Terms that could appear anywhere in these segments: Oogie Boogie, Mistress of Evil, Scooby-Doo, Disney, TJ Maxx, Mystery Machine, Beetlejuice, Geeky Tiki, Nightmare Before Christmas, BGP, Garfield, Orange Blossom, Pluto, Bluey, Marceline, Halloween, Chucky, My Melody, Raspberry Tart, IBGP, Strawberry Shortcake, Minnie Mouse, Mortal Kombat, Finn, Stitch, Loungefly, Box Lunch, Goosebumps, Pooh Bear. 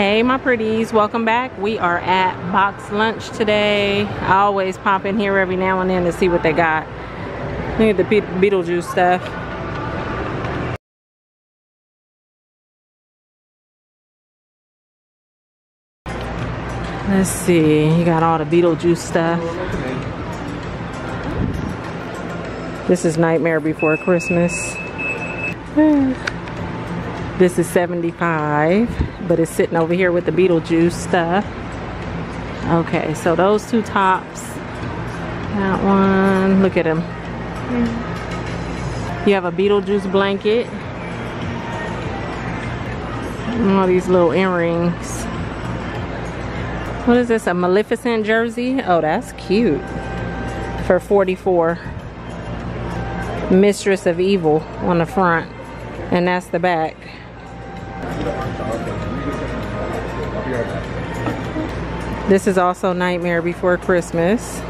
Hey my pretties, welcome back. We are at Box Lunch today. I always pop in here every now and then to see what they got. Look at the Beetlejuice stuff. Let's see, you got all the Beetlejuice stuff. This is Nightmare Before Christmas. This is $75, but it's sitting over here with the Beetlejuice stuff. Okay, so those two tops. That one, look at them. You have a Beetlejuice blanket. And all these little earrings. What is this, a Maleficent jersey? Oh, that's cute. For $44. Mistress of Evil on the front. And that's the back. This is also Nightmare Before Christmas.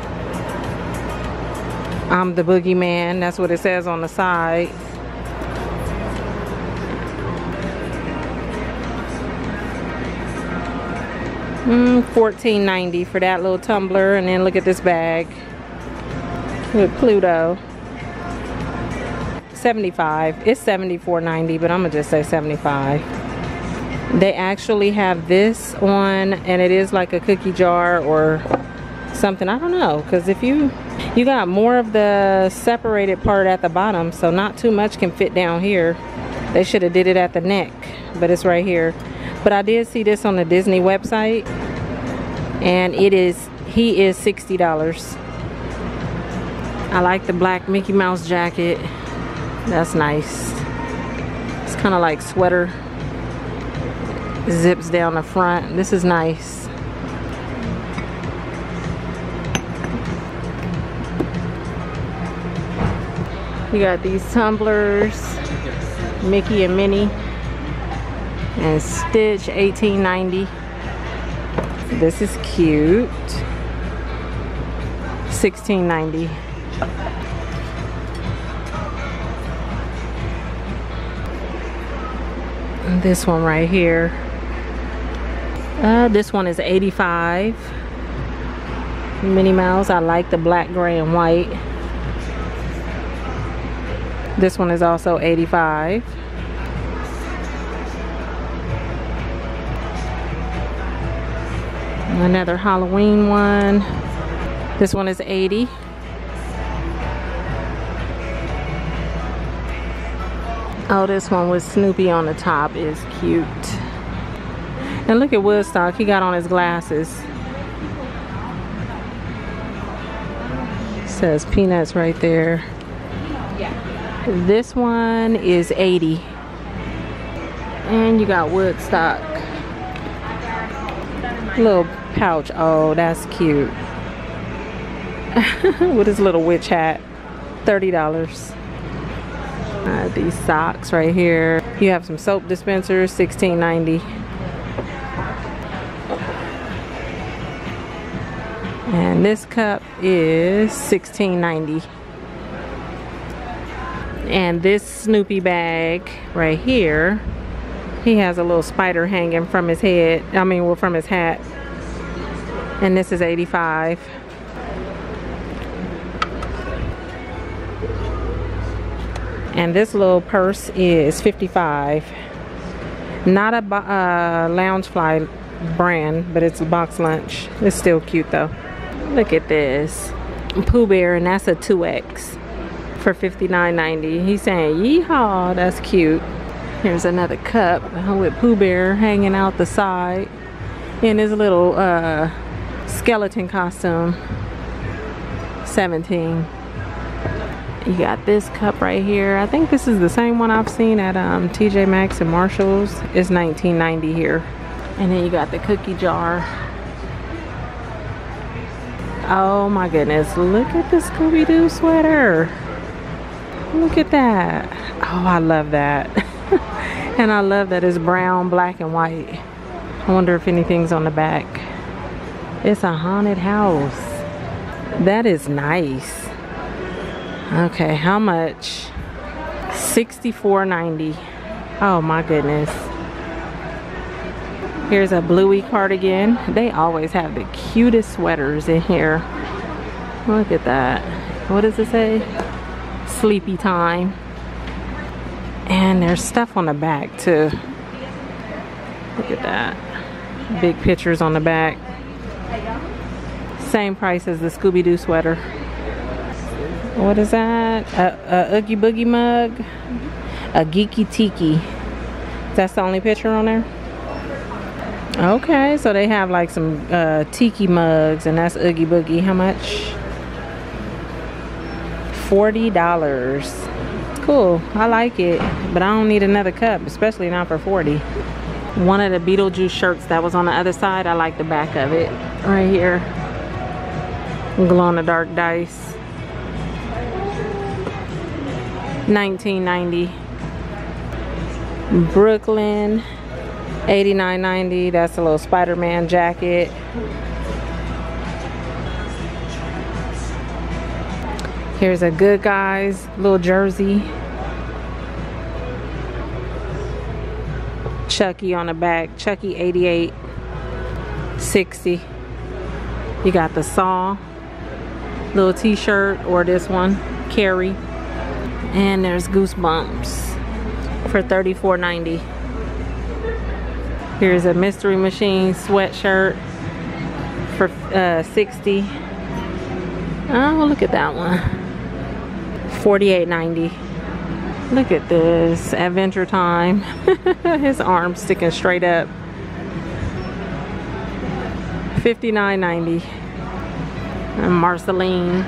I'm the Boogeyman, that's what it says on the side. $14.90 for that little tumbler, and then look at this bag. Look, Pluto. $75. It's $74.90, but I'm gonna just say $75. They actually have this on, and it is like a cookie jar or something. I don't know, because if you got more of the separated part at the bottom, so not too much can fit down here. They should have did it at the neck, but it's right here. But I did see this on the Disney website, and he is $60. I like the black Mickey Mouse jacket. That's nice. It's kind of like sweater. Zips down the front. This is nice. You got these tumblers, Mickey and Minnie, and Stitch, $18.90. This is cute. $16.90. This one right here. This one is $85. Minnie Mouse. I like the black, gray, and white. This one is also $85. Another Halloween one. This one is $80. Oh, this one with Snoopy on the top is cute. And look at Woodstock, he got on his glasses. It says Peanuts right there. Yeah. This one is $80. And you got Woodstock. Little pouch, oh, that's cute. With his little witch hat, $30. These socks right here. You have some soap dispensers, $16.90. And this cup is $16.90. And this Snoopy bag right here, he has a little spider hanging from his head. I mean, well, from his hat. And this is $85. And this little purse is $55. Not a Loungefly brand, but it's a Box Lunch. It's still cute though. Look at this Pooh Bear, and that's a 2X for $59.90. He's saying yeehaw, that's cute. Here's another cup with Pooh Bear hanging out the side in his little skeleton costume, $17. You got this cup right here. I think this is the same one I've seen at TJ Maxx and Marshall's. It's $19.90 here. And then you got the cookie jar. Oh my goodness, look at the Scooby-Doo sweater. Look at that. Oh, I love that. And I love that it's brown, black, and white. I wonder if anything's on the back. It's a haunted house. That is nice. Okay, how much? $64.90. Oh my goodness. Here's a Bluey cardigan. They always have the cutest sweaters in here. Look at that. What does it say? Sleepy time. And there's stuff on the back too. Look at that. Big pictures on the back. Same price as the Scooby-Doo sweater. What is that? A Oogie Boogie mug. A Geeky Tiki. That's the only picture on there? Okay, so they have like some tiki mugs, and that's Oogie Boogie. How much? $40. Cool, I like it, but I don't need another cup, especially not for $40. One of the Beetlejuice shirts that was on the other side, I like the back of it. Right here. Glow-in-the-dark dice. $19.90. Brooklyn, $89.90. That's a little Spider-Man jacket. Here's a Good Guys little jersey. Chucky on the back. Chucky, $88.60. You got the Saw little t-shirt, or this one, Carrie. And there's Goosebumps for $34.90. Here's a Mystery Machine sweatshirt for $60. Oh, look at that one. $48.90. Look at this. Adventure Time. His arm's sticking straight up. $59.90. And Marceline.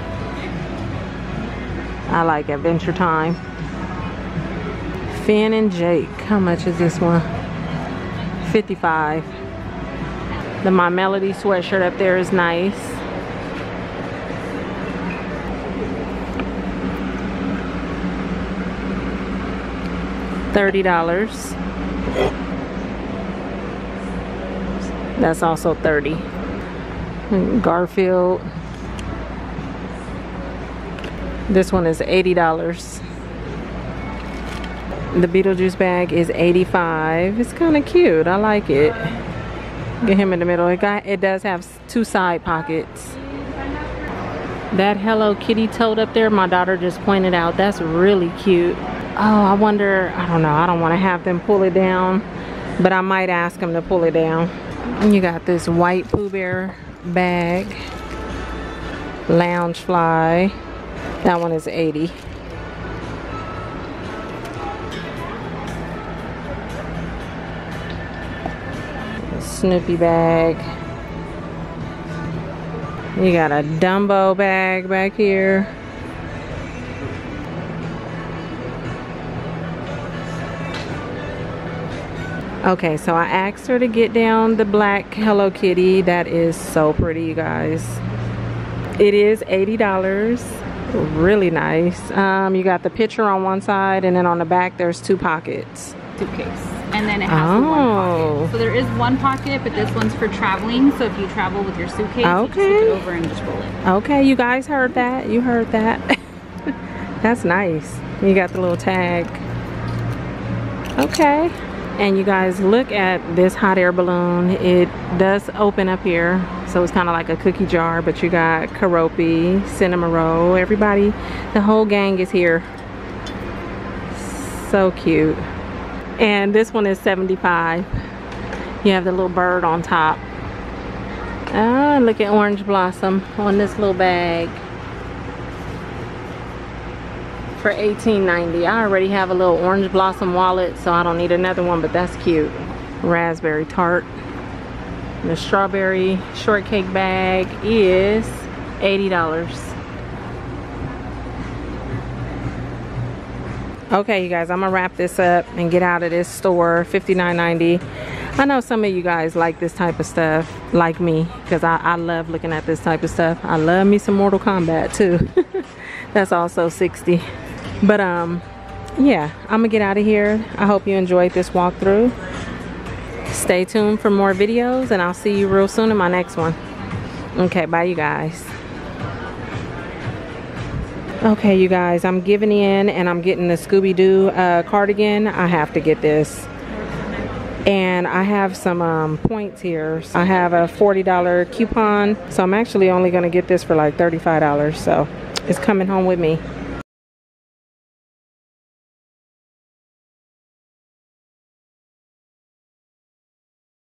I like Adventure Time. Finn and Jake. How much is this one? $55. The My Melody sweatshirt up there is nice. $30. That's also $30. Garfield. This one is $80. The Beetlejuice bag is $85. It's kind of cute. I like it. Get him in the middle. It does have two side pockets. That Hello Kitty tote up there, my daughter just pointed out, that's really cute. Oh, I wonder, I don't know. I don't want to have them pull it down, but I might ask them to pull it down. You got this white Pooh Bear bag. Loungefly. That one is $80. Snoopy bag. You got a Dumbo bag back here. Okay, so I asked her to get down the black Hello Kitty. That is so pretty, you guys. It is $80. Really nice. You got the picture on one side, and then on the back there's two pockets. Suitcase. And then it has one pocket. So there is one pocket, but this one's for traveling. So if you travel with your suitcase, okay, you just flip it over and just roll it. Okay, you guys heard that. You heard that. That's nice. You got the little tag. Okay. And you guys, look at this hot air balloon. It does open up here. So it's kind of like a cookie jar, but you got Karopi, Cinnamon Roll, everybody. The whole gang is here. So cute. And this one is $75. You have the little bird on top. Ah, look at Orange Blossom on this little bag for $18.90. I already have a little Orange Blossom wallet, so I don't need another one, but that's cute. Raspberry tart. The strawberry shortcake bag is $80. Okay, you guys, I'm gonna wrap this up and get out of this store. $59.90. I know some of you guys like this type of stuff, like me, because I love looking at this type of stuff. I love me some Mortal Kombat too. That's also $60. But yeah, I'm gonna get out of here. I hope you enjoyed this walkthrough. Stay tuned for more videos, and I'll see you real soon in my next one. Okay, bye, you guys. Okay, you guys, I'm giving in and I'm getting the Scooby-Doo cardigan. I have to get this. And I have some points here. So I have a $40 coupon, so I'm actually only gonna get this for like $35, so it's coming home with me.